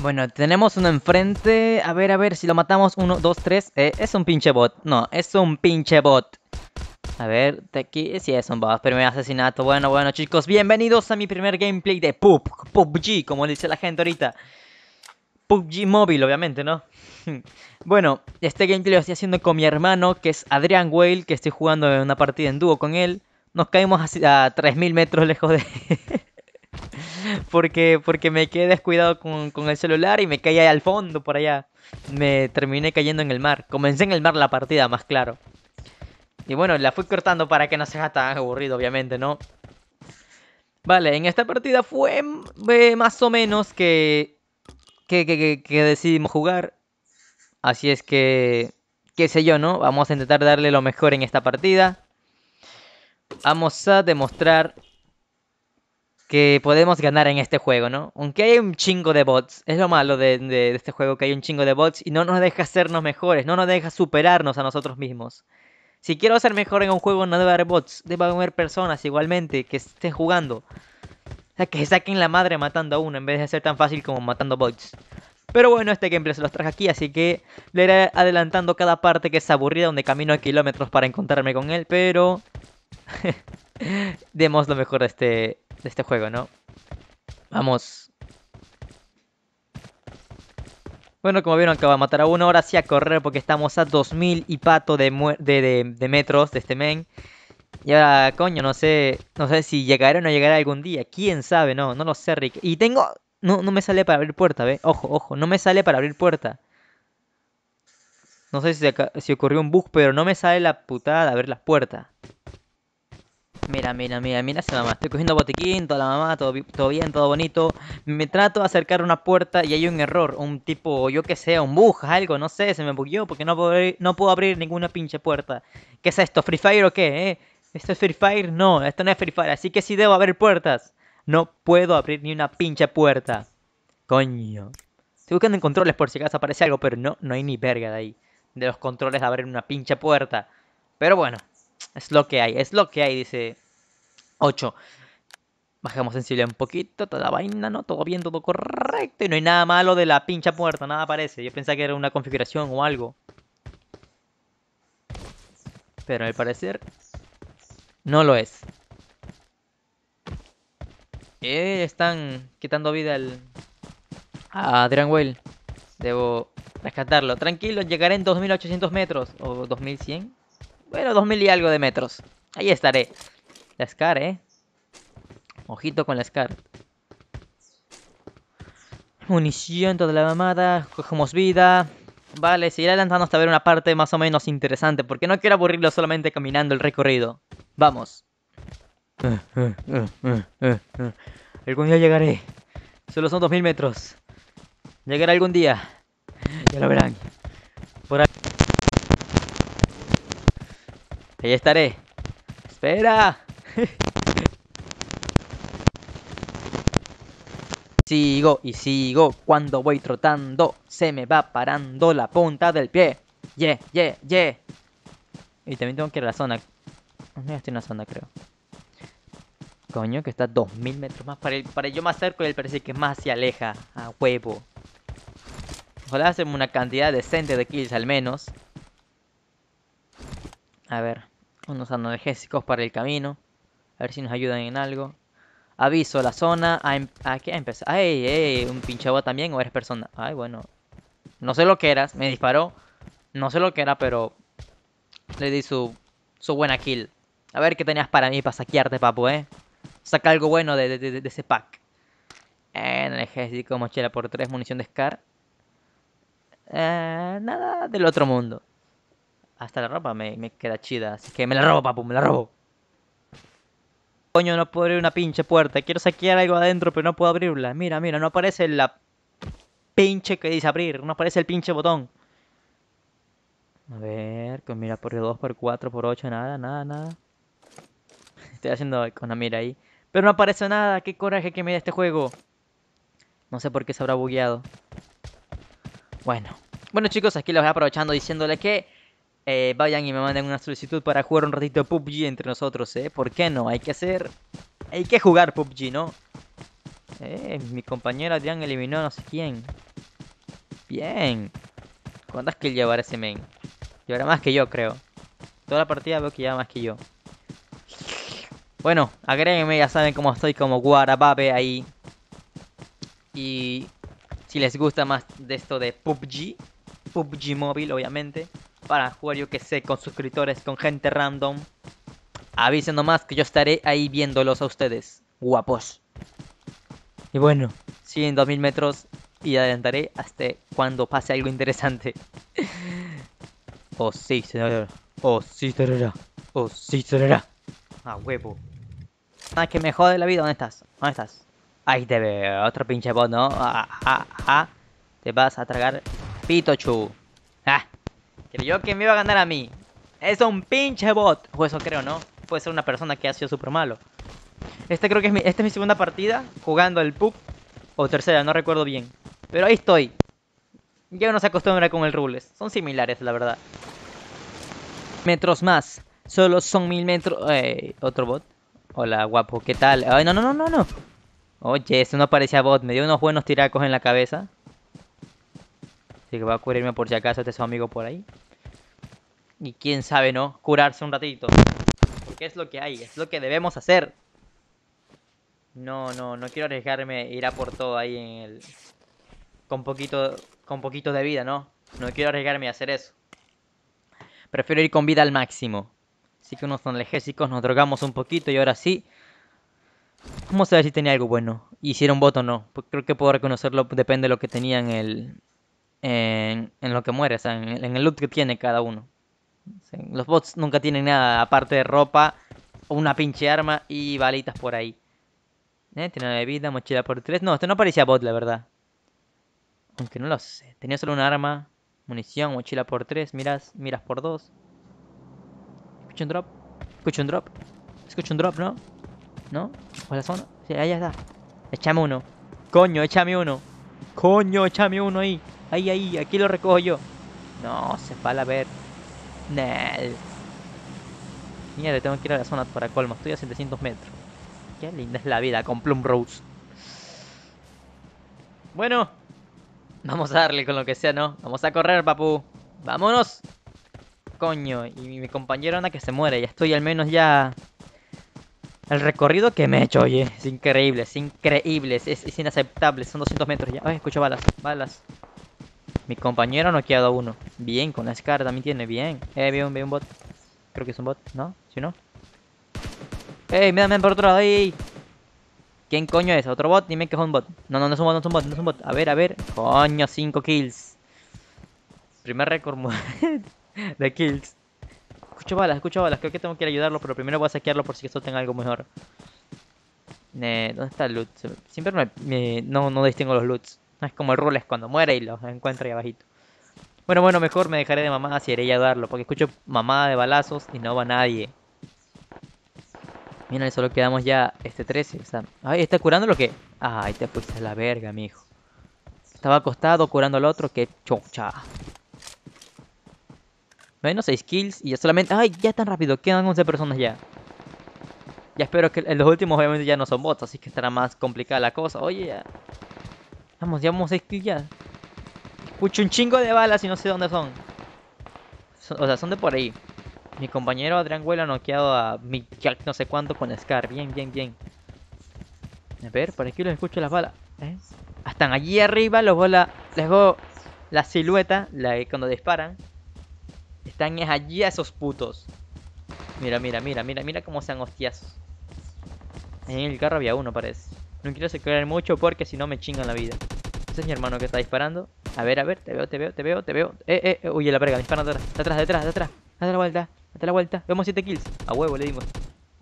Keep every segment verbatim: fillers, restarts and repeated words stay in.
Bueno, tenemos uno enfrente. A ver, a ver, si lo matamos. Uno, dos, tres. Eh, es un pinche bot. No, es un pinche bot. A ver, de aquí sí es un bot. Primer asesinato. Bueno, bueno, chicos. Bienvenidos a mi primer gameplay de P U B G, como dice la gente ahorita. P U B G móvil, obviamente, ¿no? Bueno, este gameplay lo estoy haciendo con mi hermano, que es Adrian Whale, que estoy jugando en una partida en dúo con él. Nos caímos a tres mil metros lejos de... Porque, porque me quedé descuidado con, con el celular y me caí al fondo por allá. Me terminé cayendo en el mar. Comencé en el mar la partida, más claro. Y bueno, la fui cortando para que no sea tan aburrido, obviamente, ¿no? Vale, en esta partida fue eh, más o menos que que, que que decidimos jugar. Así es que, qué sé yo, ¿no? Vamos a intentar darle lo mejor en esta partida. Vamos a demostrar que podemos ganar en este juego, ¿no? Aunque hay un chingo de bots. Es lo malo de, de, de este juego, que hay un chingo de bots. Y no nos deja hacernos mejores. No nos deja superarnos a nosotros mismos. Si quiero ser mejor en un juego, no debe haber bots. Debe haber personas igualmente que estén jugando. O sea, que saquen la madre matando a uno, en vez de ser tan fácil como matando bots. Pero bueno, este gameplay se los traje aquí. Así que le iré adelantando cada parte que es aburrida, donde camino a kilómetros para encontrarme con él. Pero... demos lo mejor de este... de este juego, ¿no? Vamos. Bueno, como vieron, acaba de matar a uno. Ahora sí a correr, porque estamos a dos mil y pato de, de, de, de metros de este men. Y ahora, coño, no sé. No sé si llegará o no llegará algún día. ¿Quién sabe? No, no lo sé, Rick. Y tengo... No, no me sale para abrir puerta, ¿ve? Ojo, ojo. No me sale para abrir puerta. No sé si, acá, si ocurrió un bug, pero no me sale la putada de abrir las puertas. Mira, mira, mira, mira esa mamá. Estoy cogiendo botiquín, toda la mamá, todo, todo bien, todo bonito. Me trato de acercar una puerta y hay un error. Un tipo, yo que sé, un bug, algo, no sé, se me bugueó porque no puedo abrir, no puedo abrir ninguna pinche puerta. ¿Qué es esto? ¿Free Fire o qué? ¿Eh? ¿Esto es Free Fire? No, esto no es Free Fire. Así que sí debo abrir puertas. No puedo abrir ni una pinche puerta. Coño. Estoy buscando en controles por si acaso aparece algo, pero no, no hay ni verga de ahí. De los controles de abrir una pinche puerta. Pero bueno. Es lo que hay, es lo que hay, dice ocho. Bajamos sensible un poquito, toda la vaina, ¿no? Todo bien, todo correcto. Y no hay nada malo de la pincha puerta, nada parece. Yo pensaba que era una configuración o algo. Pero al parecer no lo es. Eh, están quitando vida al... a Adrian Whale. Debo rescatarlo. Tranquilo, llegaré en dos mil ochocientos metros o dos mil cien. Bueno, dos mil y algo de metros. Ahí estaré. La SCAR, ¿eh? Ojito con la SCAR. Munición, toda la mamada. Cogemos vida. Vale, seguiré lanzando hasta ver una parte más o menos interesante, porque no quiero aburrirlo solamente caminando el recorrido. Vamos. Uh, uh, uh, uh, uh, uh. Algún día llegaré. Solo son dos mil metros. Llegaré algún día. Ya lo verán. Por ahí. Ahí estaré. Espera. Sigo y sigo. Cuando voy trotando, se me va parando la punta del pie. Yeah, yeah, yeah. Y también tengo que ir a la zona. Estoy en la zona, creo. Coño, que está a dos mil metros más. Para, el, para el yo más cerca y él parece que más se aleja. A huevo. Ojalá hacemos una cantidad decente de kills al menos. A ver, unos analgésicos para el camino. A ver si nos ayudan en algo. Aviso a la zona. ¿A, em a qué empezar? ¡Ay, ay! ¿Un pinche bot también o eres persona? Ay, bueno. No sé lo que eras. Me disparó. No sé lo que era, pero... le di su, su buena kill. A ver qué tenías para mí para saquearte, papu, ¿eh? Saca algo bueno de, de, de, de ese pack. Eh, analgésico, mochila por tres, munición de SCAR. Eh, nada del otro mundo. Hasta la ropa me, me queda chida. Así que me la robo, papu, me la robo. Coño, no puedo abrir una pinche puerta. Quiero saquear algo adentro, pero no puedo abrirla. Mira, mira, no aparece la pinche que dice abrir. No aparece el pinche botón. A ver, con mira por dos, por cuatro, por ocho, nada, nada, nada. Estoy haciendo con la mira ahí. Pero no aparece nada. Qué coraje que me da este juego. No sé por qué se habrá bugueado. Bueno. Bueno, chicos, aquí los voy aprovechando diciéndole que... Eh, vayan y me manden una solicitud para jugar un ratito P U B G entre nosotros, ¿eh? ¿Por qué no? Hay que hacer... Hay que jugar P U B G, ¿no? Eh, mi compañero Adrián eliminó a no sé quién. Bien. ¿Cuántas kills llevará ese men? Llevará más que yo, creo. Toda la partida veo que lleva más que yo. Bueno, agréguenme, ya saben cómo estoy, como Guarababe ahí. Y si les gusta más de esto de P U B G, P U B G móvil, obviamente, para jugar yo que sé, con suscriptores, con gente random, avisen nomás que yo estaré ahí viéndolos a ustedes, guapos. Y bueno, siguen dos mil metros y adelantaré hasta cuando pase algo interesante. Oh sí, señora. Oh sí, señora. Oh sí, señora. A huevo. Ah, que me jode la vida. ¿Dónde estás? ¿Dónde estás? Ahí te veo. Otro pinche bot, ¿no? Ah, ah, ah. Te vas a tragar Pitochu. Ah. Creyó que me iba a ganar a mí. Es un pinche bot. O eso creo, ¿no? Puede ser una persona que ha sido súper malo. Este creo que es mi, esta es mi segunda partida jugando el P U B G. O tercera, no recuerdo bien. Pero ahí estoy. Ya uno se acostumbra con el Rules. Son similares, la verdad. Metros más. Solo son mil metros. Eh, otro bot. Hola, guapo. ¿Qué tal? Ay, no, no, no, no, no. Oye, eso no parecía bot. Me dio unos buenos tiracos en la cabeza. Así que voy a cubrirme por si acaso este es su amigo por ahí. Y quién sabe, ¿no? Curarse un ratito. Porque es lo que hay. Es lo que debemos hacer. No, no, no quiero arriesgarme. Ir a por todo ahí en el... Con poquito, con poquito de vida, ¿no? No quiero arriesgarme a hacer eso. Prefiero ir con vida al máximo. Así que unos analgésicos, nos drogamos un poquito y ahora sí. Vamos a ver si tenía algo bueno. Hicieron voto o no. Creo que puedo reconocerlo, depende de lo que tenía en el... En, en lo que muere, o sea, en, en el loot que tiene cada uno. Los bots nunca tienen nada, aparte de ropa, una pinche arma y balitas por ahí. ¿Eh? Tiene una bebida, mochila por tres. No, esto no parecía bot, la verdad. Aunque no lo sé. Tenía solo un arma, munición, mochila por tres, miras, miras por dos. Escucho un drop, escucho un drop, escucho un drop, ¿no? ¿No? ¿O la zona? Sí, ahí está. Échame uno. Coño, échame uno. Coño, échame uno ahí. Ahí, ahí, aquí lo recojo yo. No, se para a ver. Nel. Mierda, tengo que ir a la zona para colmo. Estoy a setecientos metros. Qué linda es la vida con Plum Rose. Bueno, vamos a darle con lo que sea, ¿no? Vamos a correr, papu. Vámonos. Coño, y mi compañero anda que se muere. Ya estoy al menos ya... El recorrido que me he hecho, oye. Es increíble, es increíble. Es, es inaceptable, son doscientos metros ya. Ay, escucho balas, balas. Mi compañero no ha quedado uno. Bien, con la SCAR también tiene, bien. Eh, vi un, vi un bot. Creo que es un bot, ¿no? Si no... Ey, me dan por otro lado, ey. ¿Quién coño es? ¿Otro bot? Dime que es un bot. No, no, no es un bot, no es un bot, no es un bot. A ver, a ver. Coño, cinco kills. Primer récord de kills. Escucho balas, escucho balas. Creo que tengo que ir a ayudarlo, pero primero voy a saquearlo por si esto tenga algo mejor. Eh, ¿dónde está el loot? Siempre me, me, no, no distingo los loots. Es como el Rules cuando muere y los encuentra ahí abajito. Bueno, bueno, mejor me dejaré de mamada si iré a ayudarlo, porque escucho mamada de balazos y no va nadie. Mira, solo quedamos ya este trece. O sea, ay, ¿está curando lo que? Ay, te fuiste a la verga, mijo. Estaba acostado curando al otro, que chocha. Menos seis kills y ya solamente... Ay, ya tan rápido, quedan once personas ya. Ya espero que los últimos obviamente ya no son bots, así que estará más complicada la cosa. Oye, ya. Vamos, llevamos seis kills ya. Escucho un chingo de balas y no sé dónde son. O sea, son de por ahí. Mi compañero Adrian Whale ha noqueado a mi no sé cuánto con SCAR. Bien, bien, bien. A ver, por aquí los escucho las balas. ¿Eh? Hasta allí arriba los bola, les veo la silueta, la cuando disparan. Están allí a esos putos. Mira, mira, mira, mira, mira cómo sean hostiazos. En el carro había uno, parece. No quiero securar mucho porque si no me chingan la vida. Ese es mi hermano que está disparando. A ver, a ver, te veo, te veo, te veo, te veo. Eh, eh, uy, la verga, me disparan de atrás, de atrás, de atrás, de atrás. Date la vuelta, date la vuelta. Vemos siete kills. A huevo le dimos.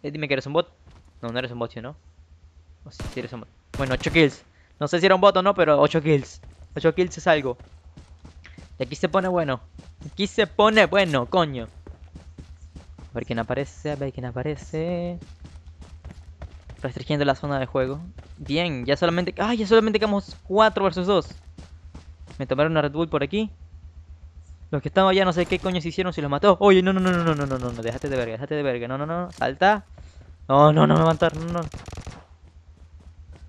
Eh, dime que eres un bot. No, no eres un bot, ¿sí, no? O si eres un bot. Bueno, ocho kills. No sé si era un bot o no, pero ocho kills. ocho kills es algo. Y aquí se pone bueno. Aquí se pone bueno, coño. A ver quién aparece, a ver quién aparece. Restringiendo la zona de juego. Bien, ya solamente... ¡Ah! Ya solamente quedamos cuatro versus dos. Me tomaron una Red Bull por aquí. Los que estaban allá no sé qué coño se hicieron, si los mató. Oye, no, no, no, no, no, no, no, no, déjate de verga, déjate de verga, no, no, no, salta. No, no, no, me va a matar, no, no.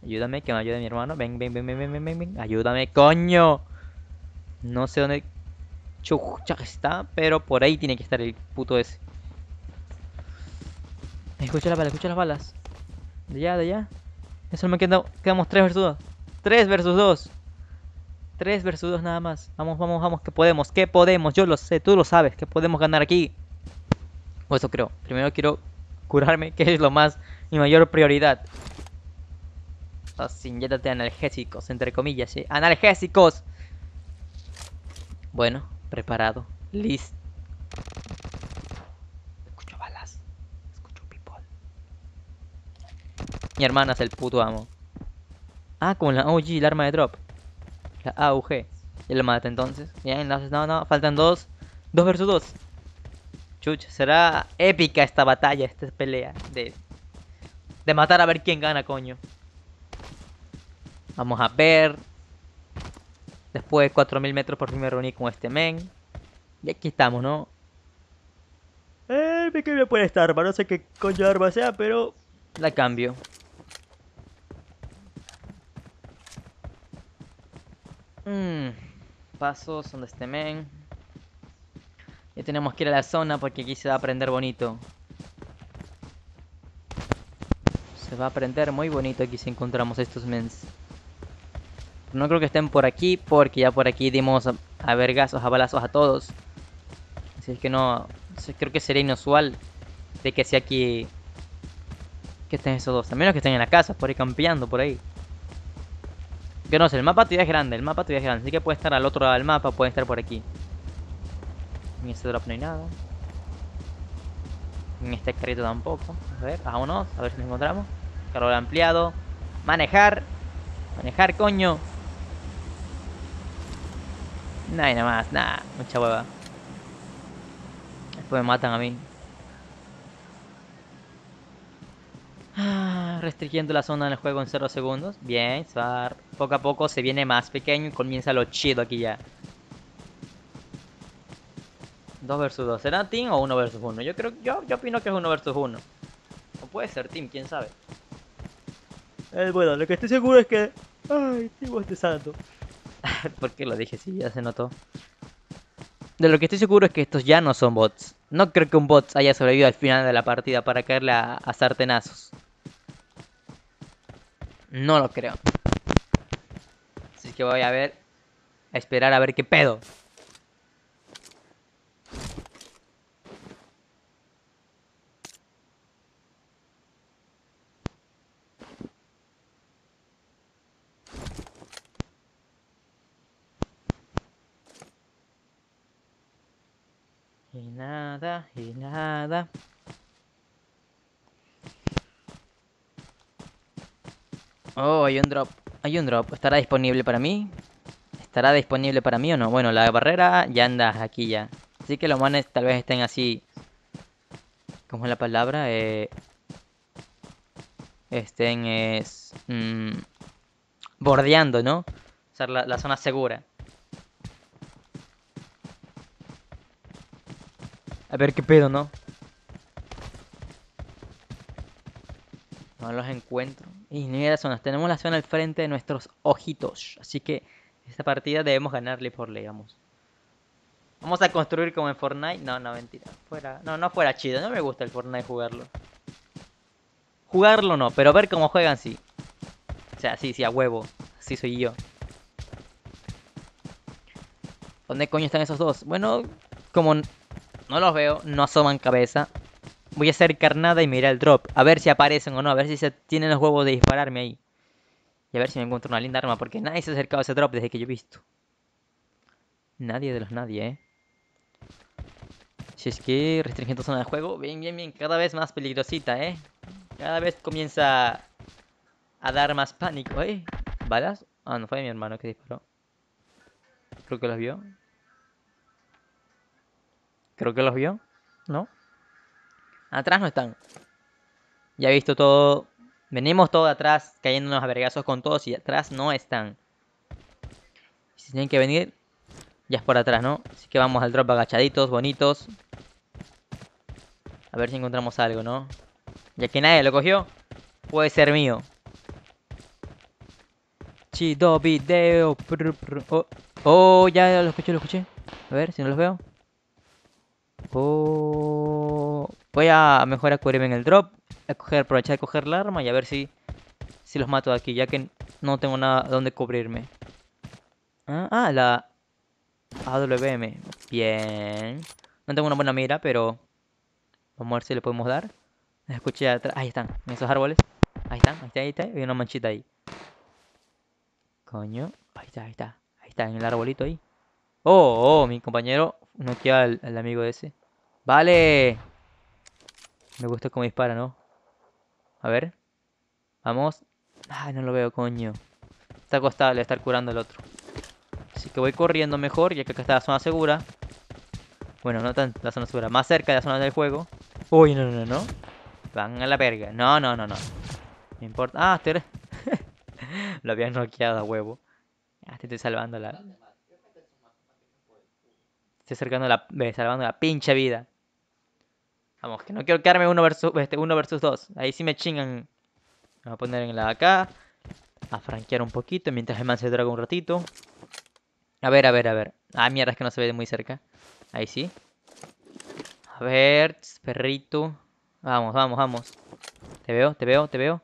Ayúdame, que me ayude mi hermano. Ven, ven, ven, ven, ven, ven, ven, ayúdame, coño. No sé dónde chucha está, pero por ahí tiene que estar el puto ese. Escucha las balas, escucha las balas. De allá, de allá. Eso me queda, quedamos tres versus dos. tres versus dos. tres versus dos nada más. Vamos, vamos, vamos, que podemos, que podemos. Yo lo sé, tú lo sabes, que podemos ganar aquí. O eso creo. Primero quiero curarme, que es lo más, mi mayor prioridad. Así, inyéctate analgésicos, entre comillas, ¿eh? ¡Analgésicos! Bueno, preparado. Listo. Escucho balas. Escucho people. Mi hermana es el puto amo. Ah, con la A U G, el arma de drop. La A U G. Ya lo maté entonces. Ya, entonces, no, no, faltan dos. Dos versus dos. Chucha, será épica esta batalla, esta pelea. De, de matar a ver quién gana, coño. Vamos a ver. Después de cuatro mil metros por fin me reuní con este men. Y aquí estamos, ¿no? Eh, me quedé por esta arma. No sé qué coño de arma sea, pero la cambio. Mm, pasos donde este men. Ya tenemos que ir a la zona porque aquí se va a prender bonito. Se va a prender muy bonito aquí si encontramos estos mens. No creo que estén por aquí, porque ya por aquí dimos a, a vergazos, a balazos a todos. Así es que no, creo que sería inusual de que sea aquí que estén esos dos. También los que estén en la casa, por ahí campeando, por ahí. Que no sé, el mapa todavía es grande, el mapa todavía es grande. Así que puede estar al otro lado del mapa, puede estar por aquí. En este drop no hay nada. En este carrito tampoco. A ver, vámonos, a ver si nos encontramos. Cargador ampliado. Manejar. Manejar, coño. Nada, nada más, nada, mucha hueva. Después me matan a mí. Ah, restringiendo la zona del juego en cero segundos. Bien, se va a dar. Poco a poco se viene más pequeño y comienza lo chido aquí ya. dos versus dos. ¿Será team o uno versus uno? Yo creo, yo, yo opino que es uno versus uno. O puede ser team, quién sabe. Eh, bueno, lo que estoy seguro es que... Ay, estoy bostezando. ¿Por qué lo dije? Sí, ya se notó. De lo que estoy seguro es que estos ya no son bots. No creo que un bot haya sobrevivido al final de la partida para caerle a, a sartenazos. No lo creo. Así que voy a ver... A esperar a ver qué pedo. Y nada, y nada. Oh, hay un drop. Hay un drop. ¿Estará disponible para mí? ¿Estará disponible para mí o no? Bueno, la barrera ya anda aquí ya. Así que los manes tal vez estén así. ¿Cómo es la palabra? Eh, estén es... Mmm, bordeando, ¿no? O sea, la, la zona segura. A ver qué pedo, ¿no? No los encuentro. Y no hay las zonas. Tenemos la zona al frente de nuestros ojitos. Así que esta partida debemos ganarle por ley, vamos. Vamos a construir como en Fortnite. No, no, mentira. Fuera. No, no fuera chido. No me gusta el Fortnite jugarlo. Jugarlo no, pero ver cómo juegan sí. O sea, sí, sí, a huevo. Así soy yo. ¿Dónde coño están esos dos? Bueno, como... No los veo, no asoman cabeza. Voy a hacer carnada y mirar el drop. A ver si aparecen o no, a ver si se tienen los huevos de dispararme ahí. Y a ver si me encuentro una linda arma, porque nadie se ha acercado a ese drop desde que yo he visto. Nadie de los nadie, eh. Si es que restringiendo zona de juego. Bien, bien, bien, cada vez más peligrosita, eh. Cada vez comienza a dar más pánico, eh. ¿Balas? Ah, no, fue mi hermano que disparó. Creo que los vio. Creo que los vio, ¿no? Atrás no están. Ya he visto todo. Venimos todo atrás, cayéndonos a vergazos con todos y atrás no están. Si tienen que venir, ya es por atrás, ¿no? Así que vamos al drop agachaditos, bonitos. A ver si encontramos algo, ¿no? Ya que nadie lo cogió, puede ser mío. Chido video. Oh, oh, ya lo escuché, lo escuché. A ver si no los veo. Oh, voy a mejor a cubrirme en el drop. A coger, aprovechar de coger la arma y a ver si, si los mato de aquí, ya que no tengo nada donde cubrirme. Ah, ah, la A W M. Bien. No tengo una buena mira, pero vamos a ver si le podemos dar. Les escuché atrás. Ahí están, en esos árboles. Ahí están, ahí está, ahí está. Hay una manchita ahí. Coño. Ahí está, ahí está. Ahí está, en el arbolito ahí. Oh, oh, mi compañero no queda al, al amigo ese. Vale. Me gusta cómo dispara, ¿no? A ver. Vamos. Ay, no lo veo, coño. Está acostado, le estar curando al otro. Así que voy corriendo mejor, ya que acá está la zona segura. Bueno, no tan la zona segura, más cerca de la zona del juego. Uy, no, no, no. Van a la verga. No, no, no, no. No importa. Ah, este... lo habían noqueado a huevo. Ah, te estoy salvando la... Estoy acercando la... salvando la pinche vida. Vamos, que no quiero quedarme uno versus este, uno versus dos. Ahí sí me chingan. Vamos a poner en la de acá. A franquear un poquito mientras el man se droga un ratito. A ver, a ver, a ver. Ah, mierda, es que no se ve de muy cerca. Ahí sí. A ver, perrito. Vamos, vamos, vamos. Te veo, te veo, te veo.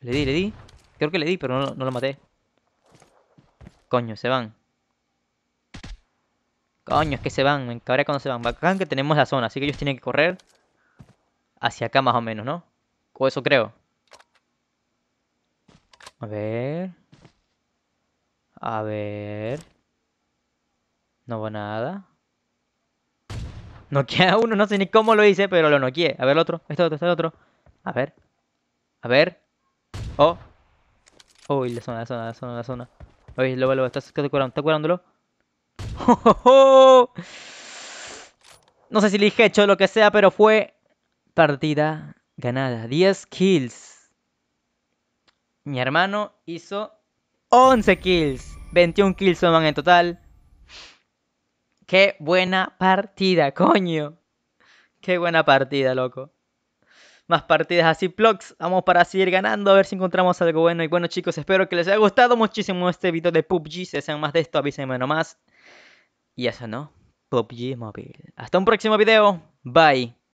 Le di, le di. Creo que le di, pero no, no lo maté. Coño, se van. Coño, es que se van, me encabré cuando se van. Bacán que tenemos la zona, así que ellos tienen que correr hacia acá más o menos, ¿no? O eso creo. A ver. A ver. No va nada. Noqueé a uno, no sé ni cómo lo hice, pero lo noqueé. A ver el otro, este otro, este otro. A ver. A ver. Oh. Uy, la zona, la zona, la zona, la zona. Uy, lo, lo, estás curando, está curándolo. Oh, oh, oh. No sé si le dije hecho o lo que sea, pero fue partida ganada. diez kills. Mi hermano hizo once kills. veintiún kills suman en total. ¡Qué buena partida, coño! ¡Qué buena partida, loco! Más partidas así, vlogs. Vamos para seguir ganando, a ver si encontramos algo bueno. Y bueno, chicos, espero que les haya gustado muchísimo este video de P U B G. Si desean más de esto, avísenme nomás. Y eso, ¿no? P U B G Mobile. Hasta un próximo video. Bye.